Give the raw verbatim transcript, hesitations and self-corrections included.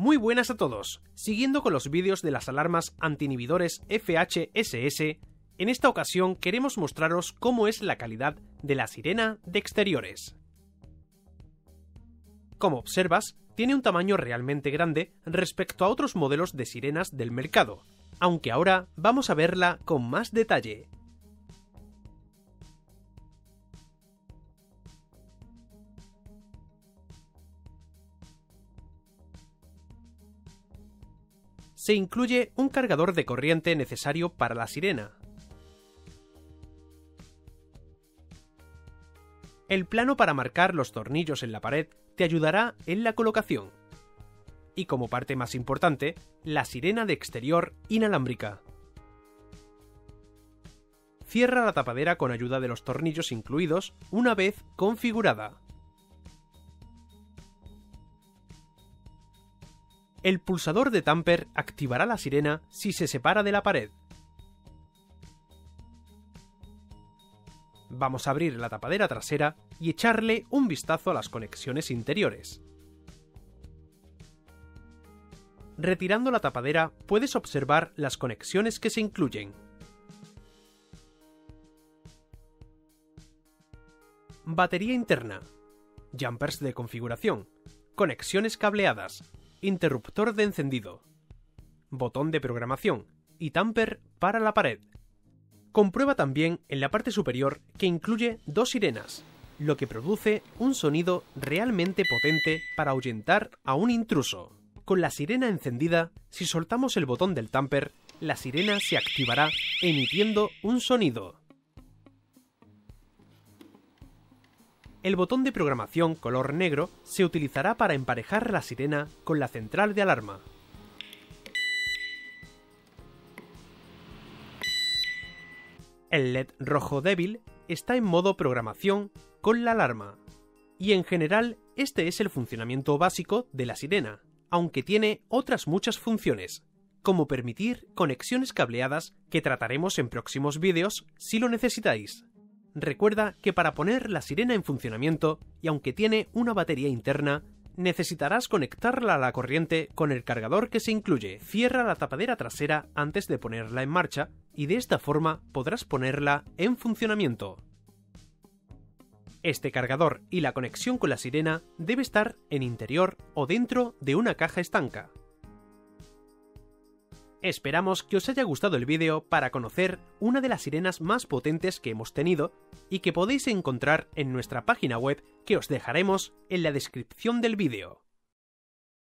Muy buenas a todos, siguiendo con los vídeos de las alarmas antiinhibidores F H S S, en esta ocasión queremos mostraros cómo es la calidad de la sirena de exteriores. Como observas, tiene un tamaño realmente grande respecto a otros modelos de sirenas del mercado, aunque ahora vamos a verla con más detalle. Se incluye un cargador de corriente necesario para la sirena. El plano para marcar los tornillos en la pared te ayudará en la colocación. Y como parte más importante, la sirena de exterior inalámbrica. Cierra la tapadera con ayuda de los tornillos incluidos una vez configurada. El pulsador de tamper activará la sirena si se separa de la pared. Vamos a abrir la tapadera trasera y echarle un vistazo a las conexiones interiores. Retirando la tapadera puedes observar las conexiones que se incluyen. Batería interna, jumpers de configuración, conexiones cableadas, interruptor de encendido, botón de programación y tamper para la pared. Comprueba también en la parte superior que incluye dos sirenas, lo que produce un sonido realmente potente para ahuyentar a un intruso. Con la sirena encendida, si soltamos el botón del tamper, la sirena se activará emitiendo un sonido. El botón de programación color negro se utilizará para emparejar la sirena con la central de alarma. El L E D rojo débil está en modo programación con la alarma. Y en general, este es el funcionamiento básico de la sirena, aunque tiene otras muchas funciones, como permitir conexiones cableadas que trataremos en próximos vídeos si lo necesitáis. Recuerda que para poner la sirena en funcionamiento, y aunque tiene una batería interna, necesitarás conectarla a la corriente con el cargador que se incluye. Cierra la tapadera trasera antes de ponerla en marcha y de esta forma podrás ponerla en funcionamiento. Este cargador y la conexión con la sirena debe estar en interior o dentro de una caja estanca. Esperamos que os haya gustado el vídeo para conocer una de las sirenas más potentes que hemos tenido y que podéis encontrar en nuestra página web que os dejaremos en la descripción del vídeo.